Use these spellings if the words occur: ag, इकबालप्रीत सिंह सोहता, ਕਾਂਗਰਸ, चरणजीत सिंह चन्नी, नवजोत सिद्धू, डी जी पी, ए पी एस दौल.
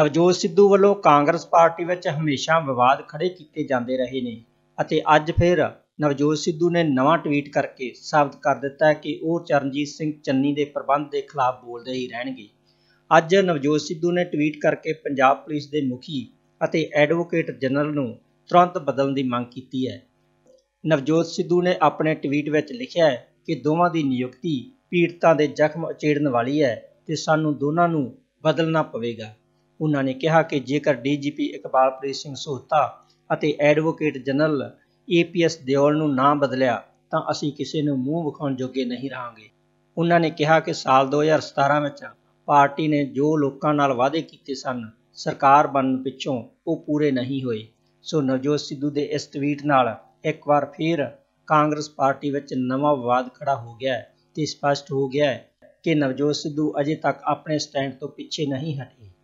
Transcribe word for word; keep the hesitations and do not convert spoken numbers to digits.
नवजोत सिद्धू वालों Congress party which हमेशा विवाद खड़े किए जाते रहे हैं अते अज फिर नवजोत सिद्धू ने नवा ट्वीट करके साबित कर दिता है कि वह चरणजीत सिंह चन्नी के प्रबंध के खिलाफ बोलते ही रहेंगे। अज नवजोत सिद्धू ने ट्वीट करके पंजाब पुलिस के मुखी अते एडवोकेट जनरल नूं तुरंत बदलने की मांग की है। नवजोत सिद्धू ने अपने ट्वीट विच लिखा है कि दोवां दी नियुक्ति पीड़ितां दे जख्म उचेड़न वाली है ते सानूं दोनां नूं बदलना पवेगा। उन्होंने कहा कि जेकर डी जी पी इकबालप्रीत सिंह सोहता अते advocate general ए पी एस दौल नूं ना बदलिया तो असीं किसी नूं मूँह विखाउण जोगे नहीं रहांगे। उन्होंने कहा कि साल दो हज़ार सतारह विच पार्टी ने जो लोकां नाल वादे कीते सन सरकार बनन पिछों वो पूरे नहीं होए। सो नवजोत सिद्धू के इस ट्वीट नाल एक बार फिर कांग्रेस पार्टी विच नवा विवाद खड़ा हो गया है। स्पष्ट हो गया है कि नवजोत सिद्धू अजे तक अपने स्टैंड तो पीछे नहीं हटे।